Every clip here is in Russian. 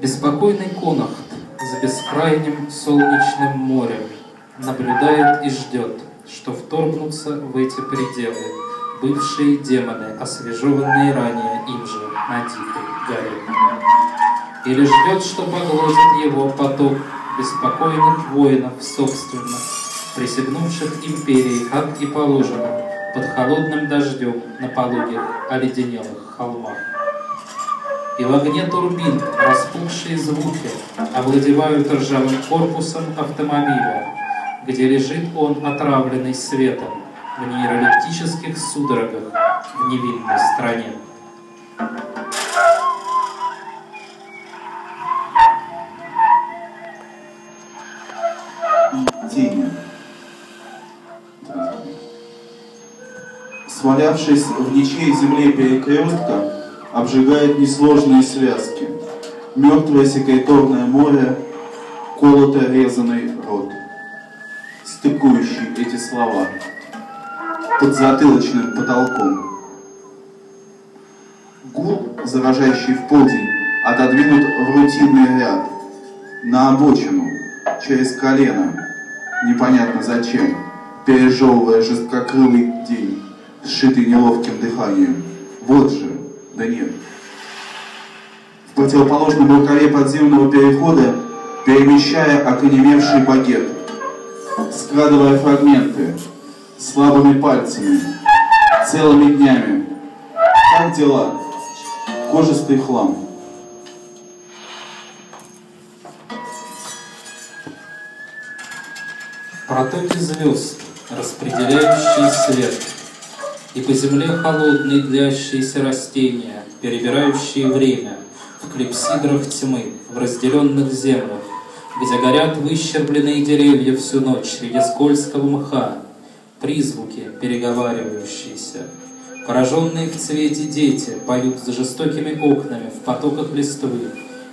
Беспокойный Конахт за бескрайним солнечным морем наблюдает и ждет, что вторгнутся в эти пределы бывшие демоны, освежеванные ранее им же на дикой горе. Или ждет, что поглотит его поток беспокойных воинов собственно, присягнувших империи, как и положено, под холодным дождем на пологих оледенелых холмах. И в огне турбин распухшие звуки овладевают ржавым корпусом автомобиля, где лежит он, отравленный светом, в нейролептических судорогах в невинной стране. Тени, свалявшись в ничьей земле перекрестка, обжигает несложные связки. Мертвое секреторное море, колото-резанный рот, стыкующий эти слова под затылочным потолком. Гул, заражающий в полдень, отодвинут в рутинный ряд, на обочину, через колено, непонятно зачем, пережевывая жесткокрылый день, сшитый неловким дыханием. Вот же, да нет. В противоположном рукаве подземного перехода, перемещая окаменевший багет, складывая фрагменты, слабыми пальцами, целыми днями. Как дела? Кожистый хлам. Протоки звезд, распределяющие свет, и по земле холодные длящиеся растения, перебирающие время в клипсидрах тьмы, в разделенных землях, где горят выщербленные деревья всю ночь среди скользкого мха, призвуки, переговаривающиеся. Пораженные в цвете дети поют за жестокими окнами в потоках листвы,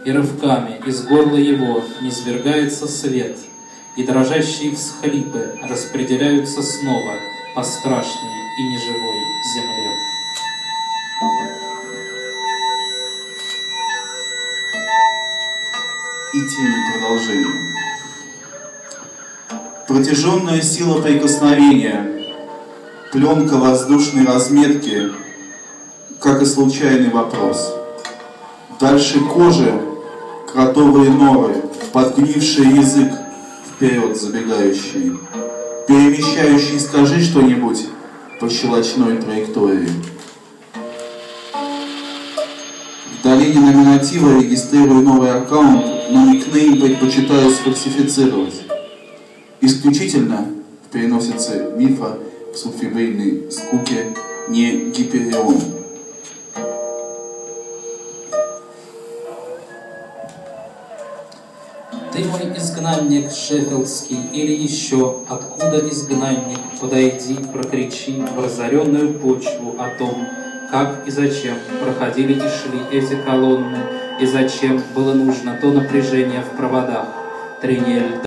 и рывками из горла его низвергается свет, и дрожащие всхлипы распределяются снова по страшной и неживой земле. И тени продолжения. Протяженная сила прикосновения, пленка воздушной разметки, как и случайный вопрос. Дальше кожи, кротовые норы, подгнивший язык, вперед забегающий, перемещающий «скажи что-нибудь» по щелочной траектории. В долине номинатива регистрирую новый аккаунт, но никнейм предпочитаю сфальсифицировать. Исключительно в переносице мифа в субфибрильной скуке не Гиперион. Ты мой изгнанник шеффилдский или еще откуда изгнанник, подойди, прокричи в разоренную почву о том, как и зачем проходили и шли эти колонны, и зачем было нужно то напряжение в проводах, трение льда.